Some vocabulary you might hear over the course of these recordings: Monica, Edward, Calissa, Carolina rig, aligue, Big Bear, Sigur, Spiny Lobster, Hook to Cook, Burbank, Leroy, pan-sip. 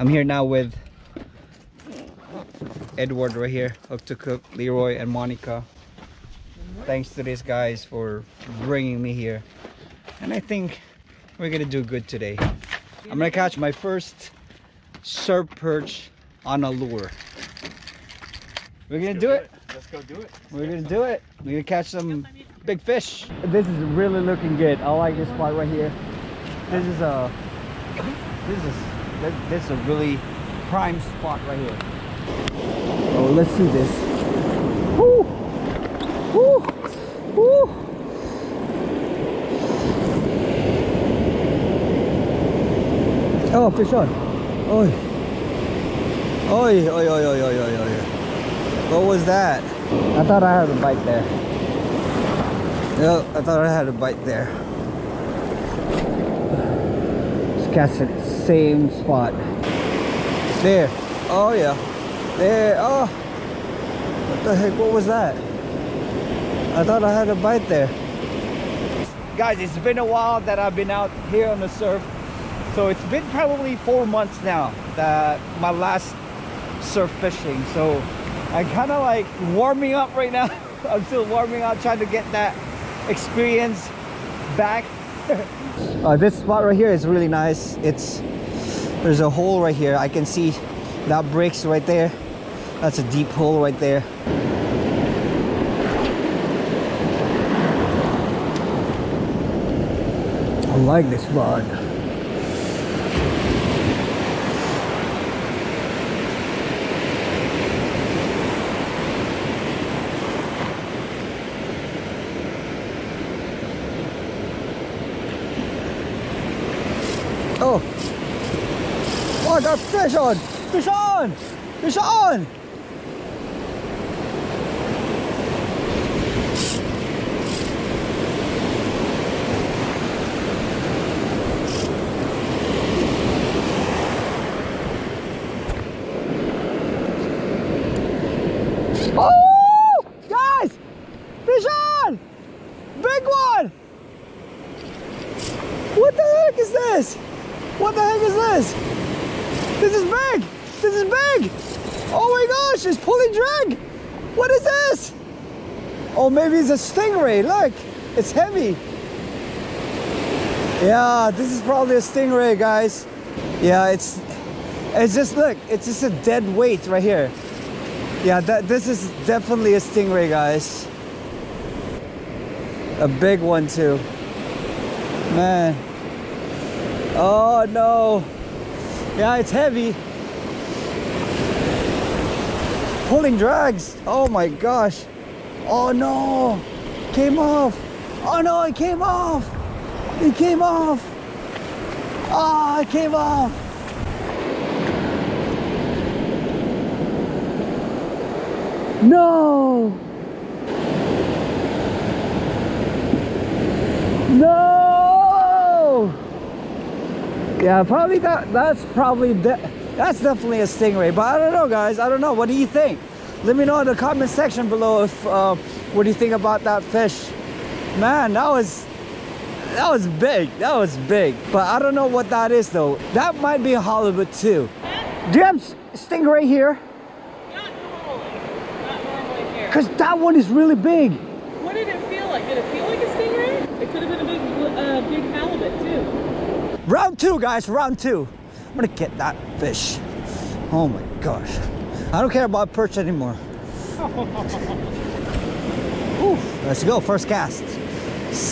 I'm here now with Edward right here, Hook to Cook, Leroy and Monica. Thanks to these guys for bringing me here, and I think we're gonna do good today. I'm gonna catch my first surf perch on a lure. We're gonna do it. Let's go do it. We're gonna do it. We're gonna catch some big fish. This is really looking good. I like this spot right here. This is a really prime spot right here. Oh, let's see this. Woo! Woo! Woo! Oh, fish on. Oi! Oi! Oi! Oi! Oi! Oi! Oi! Oi! What was that? I thought I had a bite there. No, I thought I had a bite there. Just catch it, same spot. There. Oh yeah. There. Oh. What the heck? What was that? I thought I had a bite there. Guys, it's been a while that I've been out here on the surf. So it's been probably 4 months now that my last surf fishing. So I'm kind of like warming up right now. I'm still warming up, trying to get that experience back. This spot right here is really nice. There's a hole right here. I can see that breaks right there. That's a deep hole right there. I like this spot. Oh! Oh, I got fish on! Fish on! Fish on! Oh! Guys! Fish on! Big one! What the heck is this? What the heck is this? This is big! This is big! Oh my gosh, it's pulling drag! What is this? Oh, maybe it's a stingray, look! It's heavy! Yeah, this is probably a stingray, guys. Yeah, it's just, look, it's just a dead weight right here. Yeah, this is definitely a stingray, guys. A big one too. Man. Oh no, yeah, it's heavy. Pulling drags, oh my gosh. Oh no, came off. Oh no, it came off. It came off. Ah, oh, it came off. No. No. Yeah, probably that's definitely a stingray, but I don't know, guys. I don't know. What do you think? Let me know in the comment section below if what do you think about that fish. Man, that was big. That was big. But I don't know what that is though. That might be a halibut too. Do you have stingray here? Not normally. Not normally here. Cause that one is really big. What did it feel like? Did it feel like a stingray? It could have been a big halibut too. Round two, guys, round two. I'm gonna get that fish. Oh my gosh. I don't care about perch anymore. Ooh, let's go, first cast.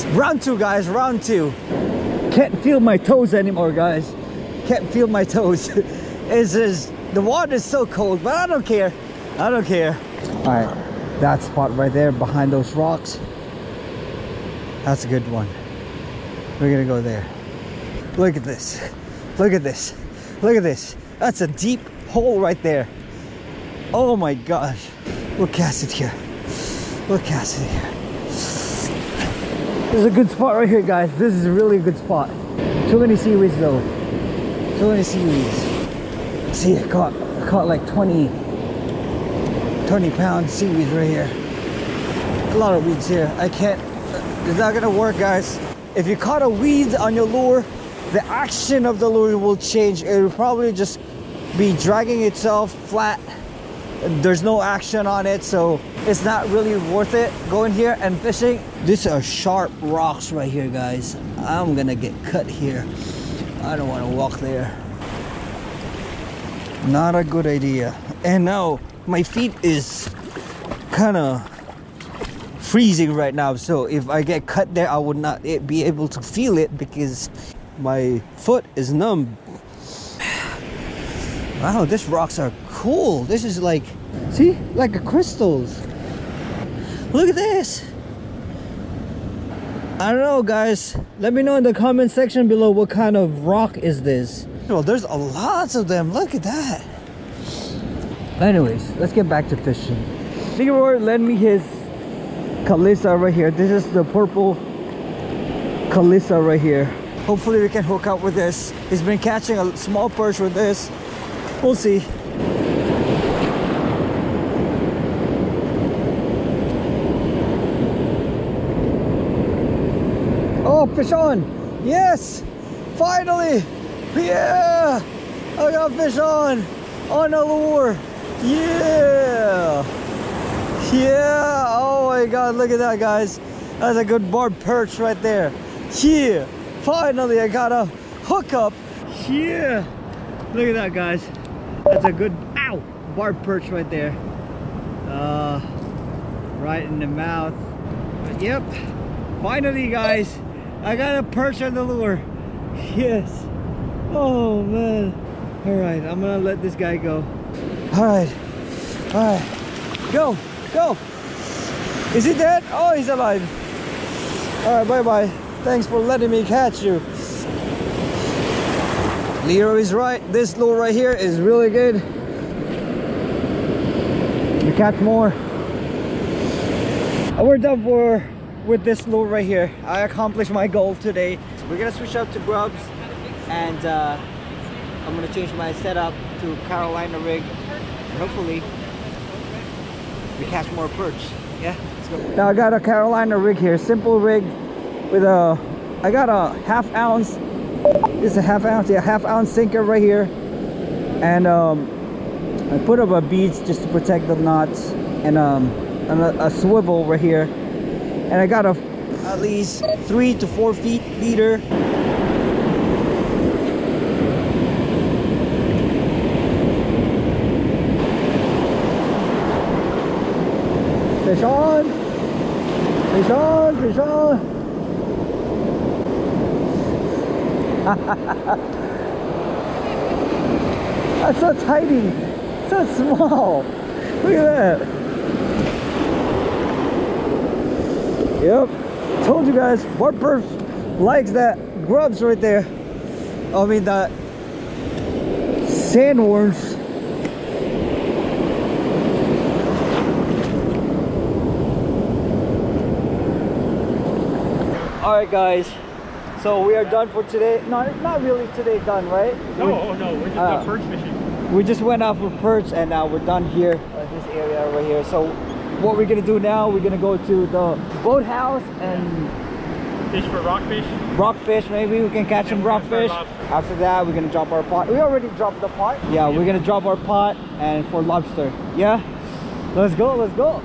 Round two, guys, round two. Can't feel my toes anymore, guys. Can't feel my toes. It's just, the water is so cold, but I don't care. I don't care. All right, that spot right there behind those rocks. That's a good one. We're gonna go there. Look at this, look at this, look at this. That's a deep hole right there. Oh my gosh. We'll cast it here. We'll cast it here. This is a good spot right here, guys. This is a really good spot. Too many seaweeds though. Too many seaweeds. See, I caught like 20 pound seaweeds right here. A lot of weeds here. I can't, it's not gonna work, guys. If you caught a weed on your lure, the action of the lure will change. It will probably just be dragging itself flat. There's no action on it, so it's not really worth it going here and fishing. These are sharp rocks right here, guys. I'm gonna get cut here. I don't want to walk there. Not a good idea. And now my feet is kind of freezing right now, so if I get cut there, I would not be able to feel it because my foot is numb. Wow, these rocks are cool. This is like, see, like a crystals. Look at this. I don't know, guys. Let me know in the comment section below what kind of rock is this. Well, there's a lot of them. Look at that. Anyways, let's get back to fishing. Sigur lent me his Calissa right here. This is the purple Calissa right here. Hopefully we can hook up with this. He's been catching a small perch with this. We'll see. Oh, fish on. Yes, finally. Yeah, I got fish on a lure. Yeah. Yeah, oh my god, look at that, guys. That's a good barb perch right there. Yeah, finally I got a hook up. Yeah, look at that, guys. That's a good barb perch right there. Right in the mouth. But yep, finally, guys, I got a perch on the lure. Yes. Oh man. Alright, I'm gonna let this guy go. Alright, alright, go. Go. Is he dead? Oh, he's alive. All right, bye-bye. Thanks for letting me catch you. Leroy is right. This lure right here is really good. You catch more. We're done with this lure right here. I accomplished my goal today. We're gonna switch up to grubs, and I'm gonna change my setup to Carolina rig. Hopefully we catch more perch. Yeah, let's go. Now I got a Carolina rig here, simple rig with a, I got a half ounce. This is a half ounce, yeah, half ounce sinker right here, and I put up a beads just to protect the knots, and a swivel right here, and I got a at least 3 to 4 feet leader. Fish on! Fish on! Fish on! That's so tiny! So small! Look at that! Yep! Told you guys, barb perch likes that grubs right there. I mean that sandworms. Alright, guys, so we are done for today. No, not really today done, right? No, no, we're just out perch fishing. We just went out for perch, and now we're done here at this area right here. So what we're going to do now, we're going to go to the boathouse and fish for rockfish. Rockfish, maybe we can catch some rockfish. After that, we're going to drop our pot. We already dropped the pot. Yeah, we're going to drop our pot and for lobster. Yeah, let's go, let's go.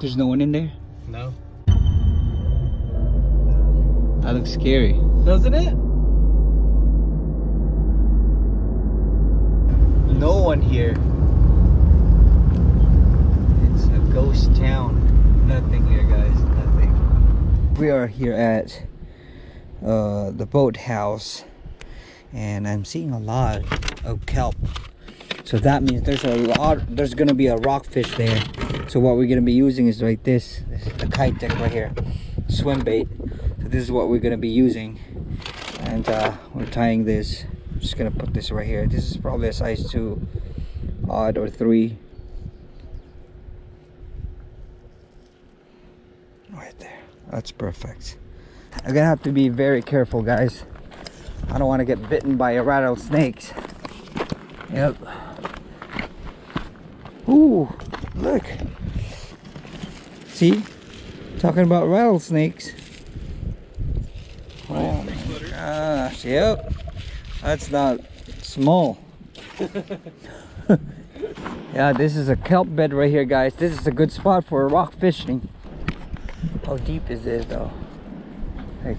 There's no one in there? No. That looks scary. Doesn't it? No one here. It's a ghost town. Nothing here, guys. Nothing. We are here at the boathouse, and I'm seeing a lot of kelp. So that means there's a lot, there's gonna be a rockfish there. So what we're gonna be using is like this. This is the kite deck right here, swim bait. So this is what we're gonna be using, and we're tying this. I'm just gonna put this right here. This is probably a size 2 odd or 3. Right there, that's perfect. I'm gonna have to be very careful, guys. I don't want to get bitten by rattlesnakes. Yep. Ooh, look. See? Talking about rattlesnakes. Oh my gosh, yep. That's not small. Yeah, this is a kelp bed right here, guys. This is a good spot for rock fishing. How deep is this though? Like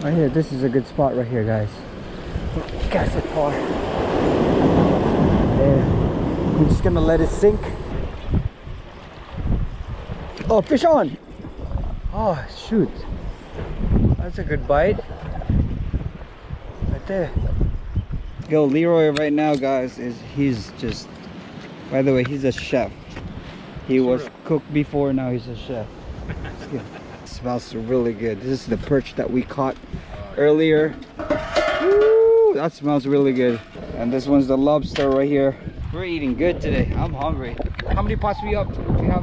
right here, this is a good spot right here, guys. Cast it far. There. I'm just gonna let it sink. Oh, fish on! Oh, shoot. That's a good bite. Right there. Yo, Leroy right now, guys, he's just... By the way, he's a chef. He was cooked before, now he's a chef. It smells really good. This is the perch that we caught earlier. Woo, that smells really good. And this one's the lobster right here. We're eating good today. I'm hungry. How many pots we have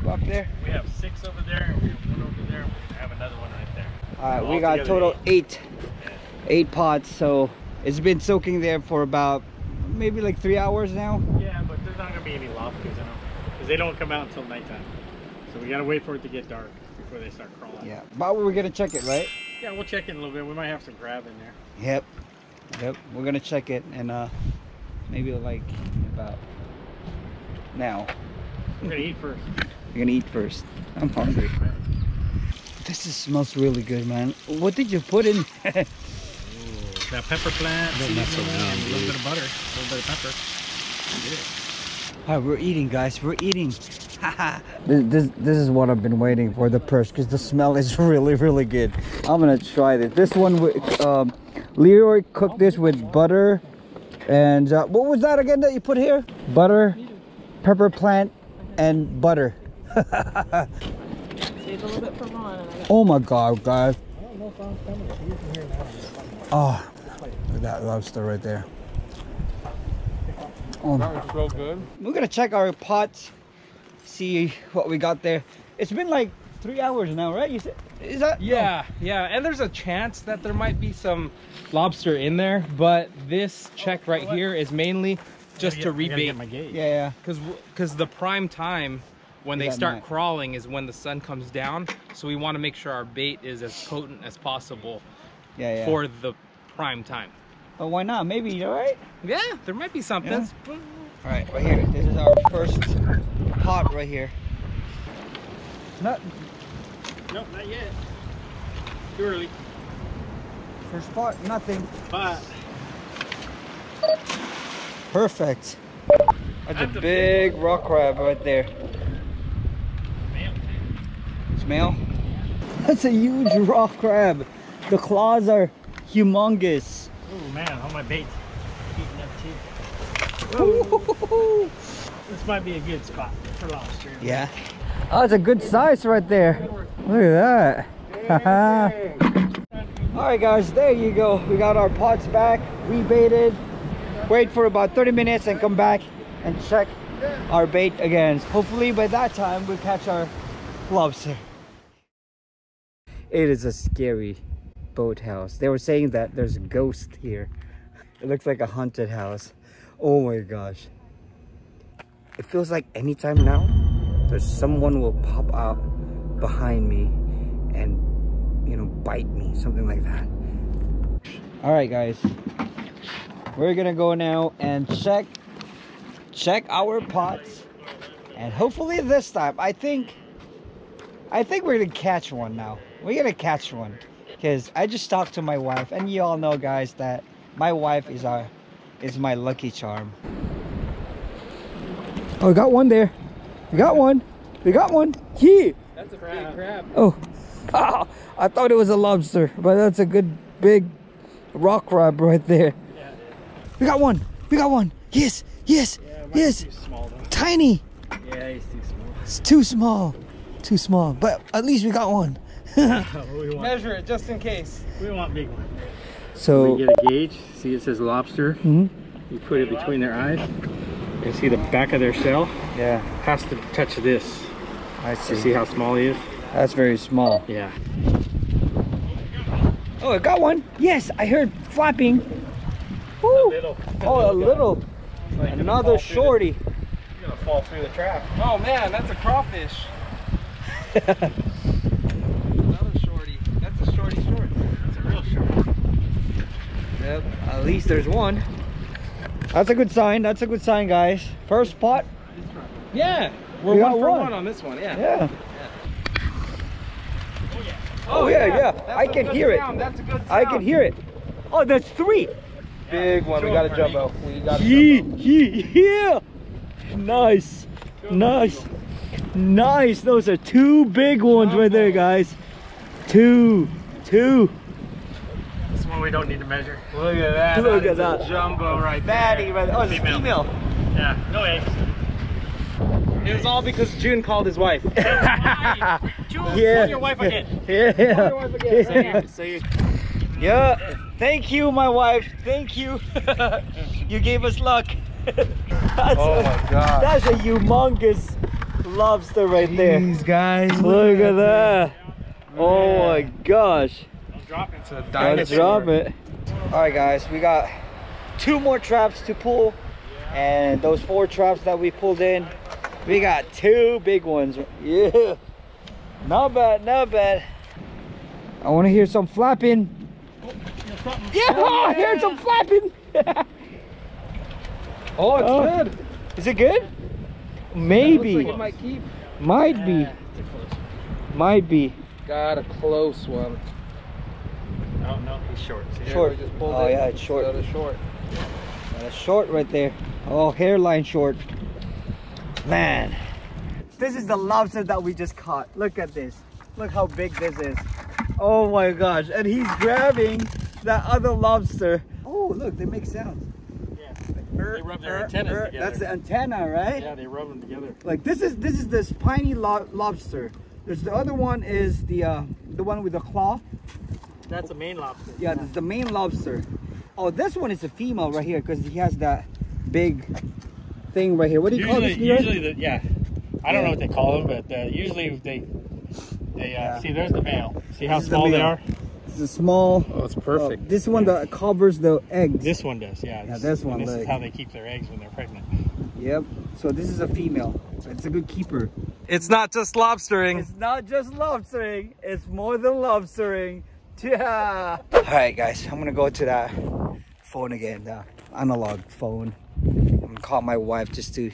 up there? We have 6 over there, and we have 1 over there, and we have another one right there. Alright, we got total 8 pots, so it's been soaking there for about maybe like 3 hours now. Yeah, but there's not going to be any lobsters in them, because they don't come out until nighttime. So we got to wait for it to get dark before they start crawling. Yeah, but we're going to check it, right? Yeah, we'll check it in a little bit. We might have some crab in there. Yep, yep, we're going to check it, and maybe like about now. We're going to eat first. You're going to eat first. I'm hungry. This is, smells really good, man. What did you put in? That pepper plant, a little bit of butter, a little bit of pepper. All right, we're eating, guys. We're eating. This is what I've been waiting for, the perch, because the smell is really, really good. I'm gonna try this. This one, Leroy cooked this with butter, and what was that again that you put here? Butter, pepper plant, and butter. Save a little bit for Ron. Oh my God, guys. I don't know if Ron's coming. You can hear now. Oh, look at that lobster right there. Oh, that was so good. We're gonna check our pots, see what we got there. It's been like 3 hours now, right? You said, is that? Yeah, oh. Yeah, and there's a chance that there might be some lobster in there, but this check right here is mainly just to rebait. Yeah, yeah. Because the prime time when they start crawling is when the sun comes down, so we want to make sure our bait is as potent as possible. Yeah, yeah. For the prime time. But why not? Maybe, alright? Yeah, there might be something. Yeah. Alright, right here. This is our first pot right here. Nope, not yet. Too early. First pot, nothing. But. Perfect. That's a big rock crab right there. Male. It's male? Yeah. That's a huge rock crab. The claws are humongous. Oh man, all my bait's eating up too. This might be a good spot for lobster. Yeah. Oh, it's a good size right there. Look at that. All right, guys, there you go. We got our pots back, rebaited. Wait for about 30 minutes and come back and check our bait again. Hopefully by that time we'll catch our lobster. It is a scary boathouse. They were saying that there's a ghost here. It looks like a haunted house. Oh my gosh. It feels like anytime now, there's someone will pop out behind me and, you know, bite me, something like that. All right, guys, we're gonna go now and check our pots, and hopefully this time, I think we're gonna catch one now. We're gonna catch one. Because I just talked to my wife, and you all know, guys, that my wife is my lucky charm. Oh, we got one there. We got one. We got one. Yeah. That's a big crab. Oh. Oh, I thought it was a lobster, but that's a good big rock crab right there. Yeah, we got one. We got one. Yes. Yes. Yeah, yes. Too small, tiny. Yeah, he's too small. It's too small. Too small. But at least we got one. Measure it just in case. We want big one. So we get a gauge. See, it says lobster. Mm-hmm. You put it between their eyes and see the back of their shell. Yeah. Has to touch this. I see. You see how small he is? That's very small. Yeah. Oh, I got one. Yes, I heard flapping. Woo. A little. Oh, a little. Like another shorty. You're gonna fall through the trap. Oh man, that's a crawfish. Another shorty. That's a shorty short. That's a real short. Yep, at least there's one. That's a good sign. That's a good sign, guys. First pot. Yeah, we're one for one on this one. Yeah. Yeah. Oh yeah, yeah. I can hear it. That's a good sound. I can hear it. Oh, that's three. Yeah, big one. We got a jumbo. Yeah. Nice. Nice. Nice. Those are two big ones right there, guys. Two. This one we don't need to measure. Look at that. Look at that. Jumbo right there. Oh, it's female. Yeah. No eggs. It was all because June called his wife. June, call your wife again. Yeah. Call your wife again. Yeah. Yeah. Thank you, my wife. Thank you. You gave us luck. oh my God. That's a humongous lobster right there. These guys. Look at that. Oh my gosh. Don't drop it. It's a dinosaur. Don't drop it. All right, guys. We got two more traps to pull, and those four traps that we pulled in. We got two big ones. Yeah. Not bad, not bad. I want to hear some flapping. Oh, yeah, oh, I heard some flapping. Oh, it's good. Is it good? Maybe. Like it might keep. Might be. Might be. Got a close one. Oh, no, he's short. See, short. Just oh, in. Yeah, it's short. Got a short. Got a short right there. Oh, hairline short. Man, this is the lobster that we just caught. Look at this. Look how big this is. Oh my gosh. And he's grabbing that other lobster. Oh, look, they make sounds. Yeah, they rub their antennas together. That's the antenna, right? Yeah, they rub them together. Like this is the spiny lobster. There's the other one is the one with the claw. That's the main lobster. Yeah, that's the main lobster. Oh, this one is a female right here because he has that big thing right here. What do you call this? Usually, I don't know what they call them, but usually see, there's the male. See how small they are? This is small. Oh, it's perfect. This one that covers the eggs. This one does, yeah. Yeah, this one. This is how they keep their eggs when they're pregnant. Yep. So this is a female. It's a good keeper. It's not just lobstering. It's not just lobstering. It's more than lobstering. Yeah. All right, guys. I'm gonna go to that phone again. The analog phone. Call my wife just to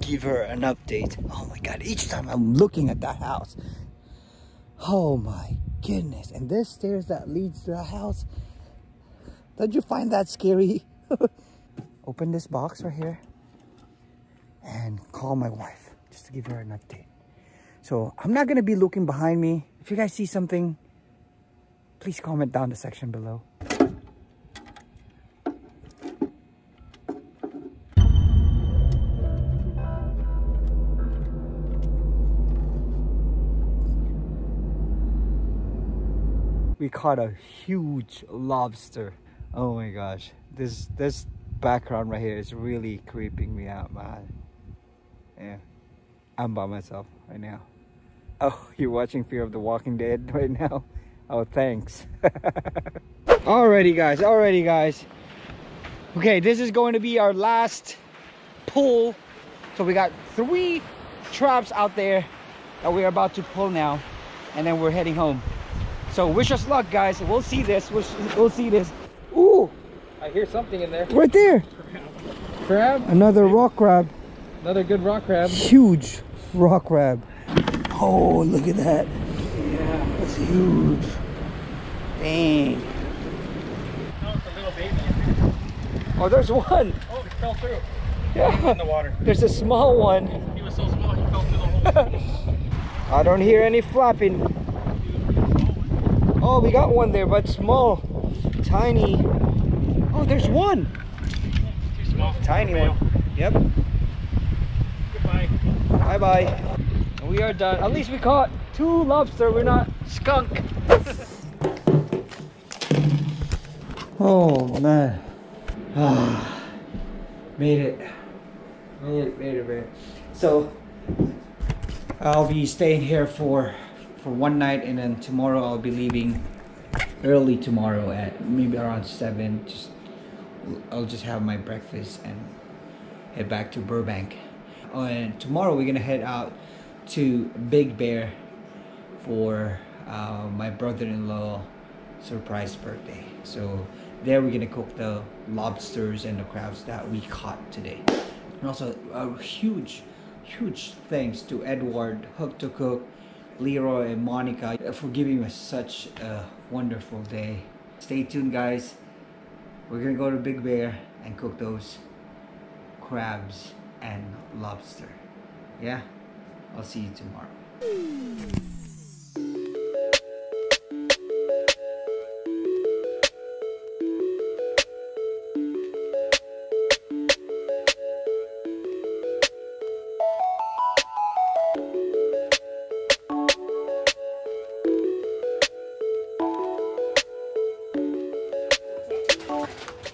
give her an update. Oh my God, each time I'm looking at that house. Oh my goodness. And this stairs that leads to the house. Don't you find that scary? Open this box right here and call my wife just to give her an update. So I'm not gonna be looking behind me. If you guys see something, please comment down the section below. We caught a huge lobster. Oh my gosh. This background right here is really creeping me out, man. Yeah. I'm by myself right now. Oh, you're watching Fear of the Walking Dead right now? Oh, thanks. Alrighty guys. Okay, this is going to be our last pull. So we got three traps out there that we're about to pull now. And then we're heading home. So wish us luck, guys. We'll see this. We'll see this. Ooh! I hear something in there. Right there. Crab. Another rock crab. Another good rock crab. Huge rock crab. Oh, look at that. Yeah, that's huge. Dang. Oh, it's a little baby in there. Oh, there's one. Oh, it fell through. Yeah. In the water. There's a small one. He was so small he fell through the hole. I don't hear any flapping. Oh, we got one there, but small, tiny. Oh, there's one. Too small. Tiny one. Yep. Goodbye. Bye bye. We are done. At least we caught two lobster. We're not skunk. Oh man. Ah, made it. So I'll be staying here for one night, and then tomorrow I'll be leaving early tomorrow at maybe around 7. I'll just have my breakfast and head back to Burbank. and tomorrow we're gonna head out to Big Bear for my brother-in-law surprise birthday. So there we're gonna cook the lobsters and the crabs that we caught today. And also a huge thanks to Edward, Hook to Cook, Leroy and Monica for giving us such a wonderful day. Stay tuned, guys. We're gonna go to Big Bear and cook those crabs and lobster. Yeah, I'll see you tomorrow.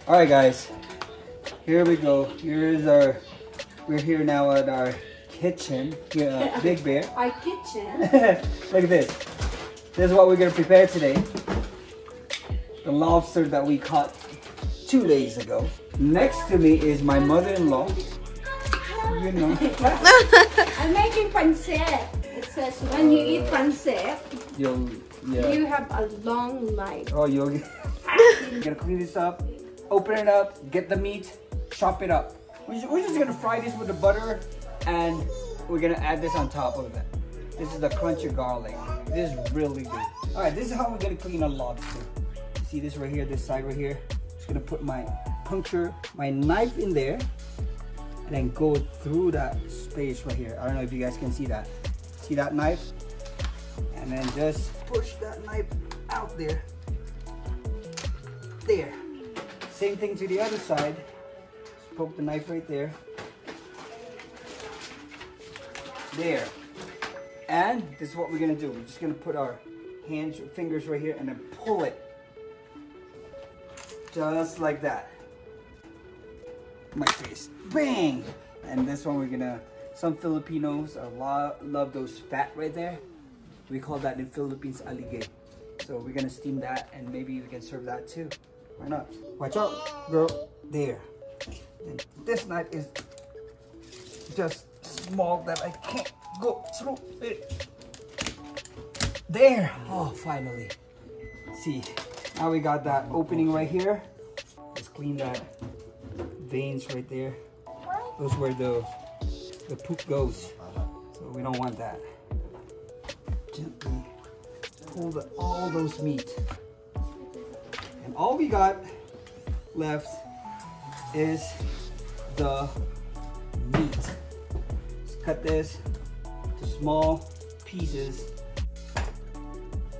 Alright guys, here we go. We're here now at our kitchen, Big Bear. Our kitchen. Look at this. This is what we're gonna prepare today. The lobster that we caught 2 days ago. Next to me is my mother-in-law. You know. I'm making pan-sip. It says when you eat pan-sip, you have a long life. Oh, you're gonna clean this up. Open it up, get the meat, chop it up. We're just gonna fry this with the butter, and we're gonna add this on top of that. This is the crunchy garlic. This is really good. All right, this is how we're gonna clean a lobster. See this right here, this side right here. Just gonna put my knife in there, and then go through that space right here. I don't know if you guys can see that. See that knife? And then just push that knife out there. There. Same thing to the other side. Just poke the knife right there. There. And this is what we're gonna do. We're just gonna put our hands, fingers right here, and then pull it. Just like that. My face. Bang! And this one we're gonna, some Filipinos love those fat right there. We call that in Philippines aligue. So we're gonna steam that, and maybe we can serve that too. Why not? Watch out, girl. There. And this knife is just small that I can't go through it. There. Oh, finally. See, now we got that opening right here. Let's clean that veins right there. Those where the poop goes. So we don't want that. Gently pull all those meat. All we got left is the meat. Let's cut this to small pieces.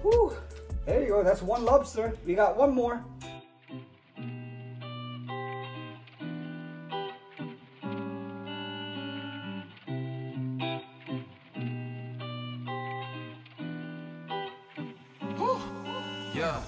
Whew. There you go, that's one lobster. We got one more. Yeah.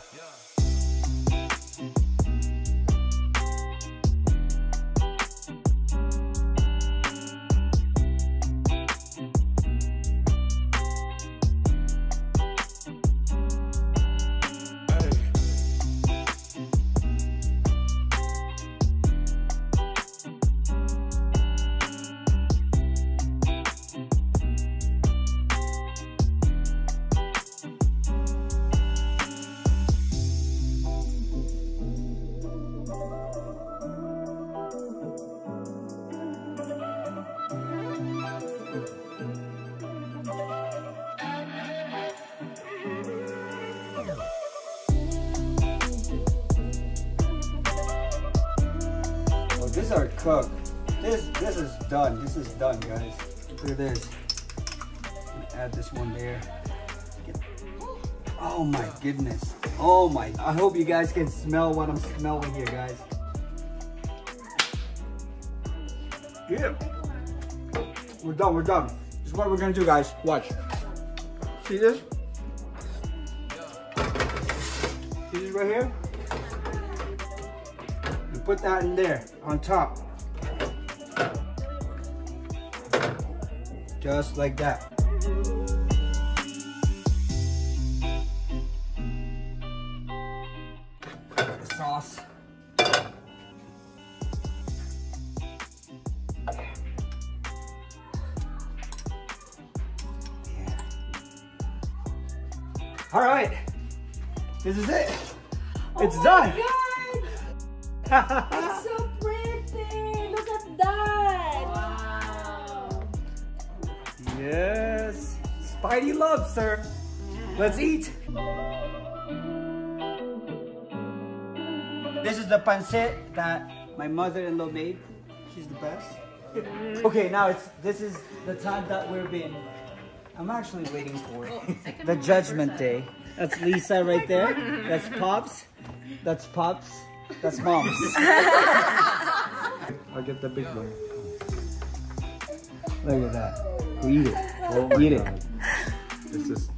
This is our cook. This is done. This is done, guys. Look at this. I'm gonna add this one there. Oh my goodness. Oh my. I hope you guys can smell what I'm smelling here, guys. Yeah. We're done. We're done. This is what we're gonna do, guys. Watch. See this? See this right here? Put that in there, on top. Just like that. The sauce. All right, this is it. It's done. Oh my God. It's so pretty. Look at that. Wow. Yes. Spidey loves her. Let's eat. This is the pan-sip that my mother-in-law made. She's the best. Okay, now this is the time that we're being. I'm actually waiting for the judgment day. That's Lisa right there. That's Pops. That's Pops. That's Moms. I'll get the big one. Look at that. We eat it. We'll eat it. This is.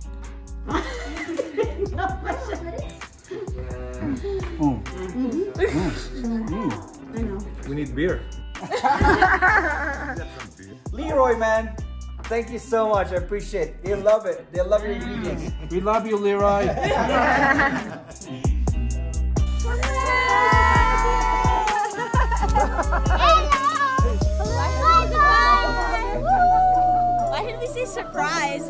I know. We need beer. Leroy, man. Thank you so much. I appreciate it. They love it. They love your eating. We love you, Leroy. Why did we say surprise?